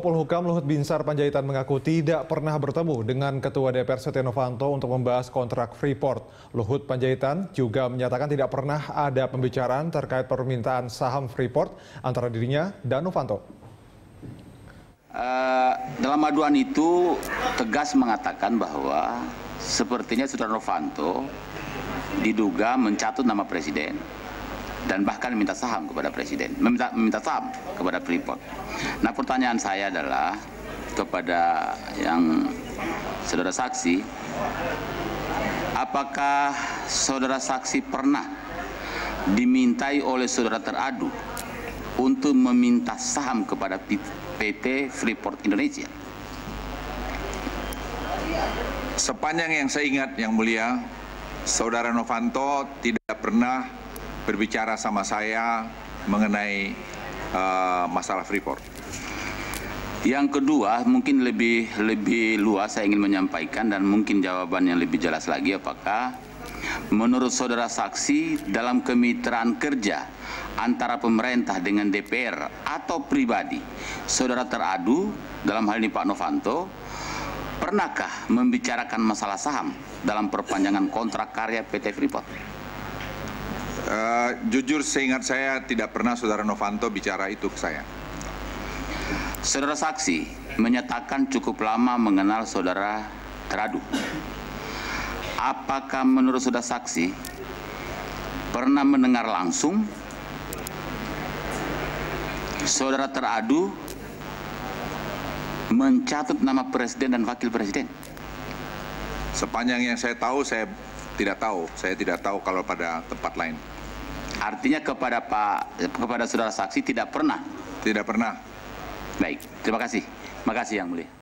Polhukam Luhut Binsar Panjaitan mengaku tidak pernah bertemu dengan Ketua DPR Setya Novanto untuk membahas kontrak Freeport. Luhut Panjaitan juga menyatakan tidak pernah ada pembicaraan terkait permintaan saham Freeport antara dirinya dan Novanto. Dalam aduan itu tegas mengatakan bahwa sepertinya Saudara Novanto diduga mencatut nama Presiden dan bahkan meminta saham kepada Presiden, meminta saham kepada Freeport. Nah, pertanyaan saya adalah kepada yang saudara saksi, apakah saudara saksi pernah dimintai oleh saudara teradu untuk meminta saham kepada PT Freeport Indonesia? Sepanjang yang saya ingat, Yang Mulia, Saudara Novanto tidak pernah berbicara sama saya mengenai masalah Freeport. Yang kedua, mungkin lebih luas saya ingin menyampaikan dan mungkin jawaban yang lebih jelas lagi, apakah menurut saudara saksi dalam kemitraan kerja antara pemerintah dengan DPR atau pribadi, saudara teradu dalam hal ini Pak Novanto, pernahkah membicarakan masalah saham dalam perpanjangan kontrak karya PT Freeport? Jujur seingat saya tidak pernah saudara Novanto bicara itu ke saya. Saudara saksi menyatakan cukup lama mengenal saudara teradu. Apakah menurut saudara saksi pernah mendengar langsung saudara teradu mencatut nama Presiden dan Wakil Presiden? Sepanjang yang saya tahu, saya tidak tahu kalau pada tempat lain. Artinya kepada saudara saksi tidak pernah. Tidak pernah. Baik, terima kasih. Makasih Yang Mulia.